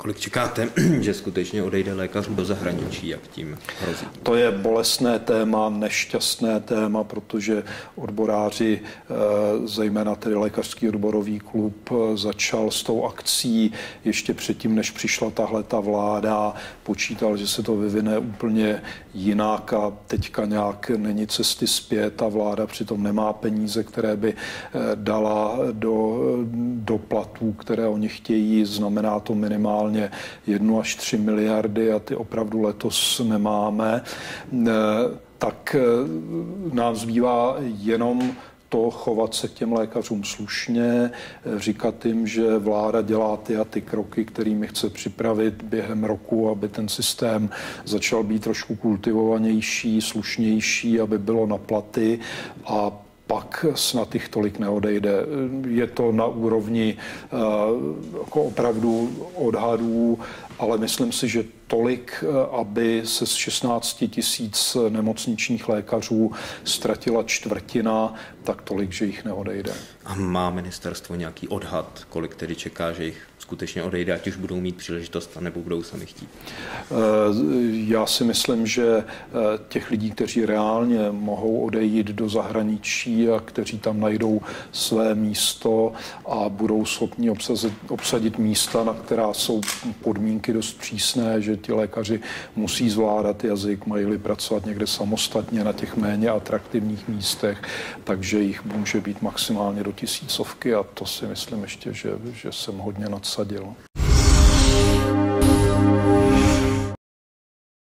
Kolik čekáte, že skutečně odejde lékařů do zahraničí, jak tím hrozí? To je bolestné téma, nešťastné téma, protože odboráři, zejména tedy lékařský odborový klub, začal s tou akcí ještě předtím, než přišla tahle ta vláda, počítal, že se to vyvine úplně jinak a teďka nějak není cesty zpět a vláda přitom nemá peníze, které by dala do platů, které oni chtějí, znamená to minimálně 1 až 3 miliardy a ty opravdu letos nemáme, tak nám zbývá jenom to chovat se k těm lékařům slušně, říkat jim, že vláda dělá ty a ty kroky, kterými chce připravit během roku, aby ten systém začal být trošku kultivovanější, slušnější, aby bylo na platy a pak snad jich tolik neodejde. Je to na úrovni jako opravdu odhadů, ale myslím si, že tolik, aby se z 16 000 nemocničních lékařů ztratila čtvrtina, tak tolik, že jich neodejde. A má ministerstvo nějaký odhad, kolik tedy čeká, že jich skutečně odejde, ať už budou mít příležitost, anebo budou sami chtít? Já si myslím, že těch lidí, kteří reálně mohou odejít do zahraničí a kteří tam najdou své místo a budou schopni obsadit místa, na která jsou podmínky dost přísné, že ti lékaři musí zvládat jazyk, mají-li pracovat někde samostatně na těch méně atraktivních místech, takže jich může být maximálně do 1000 a to si myslím ještě, že jsem hodně nadsadil.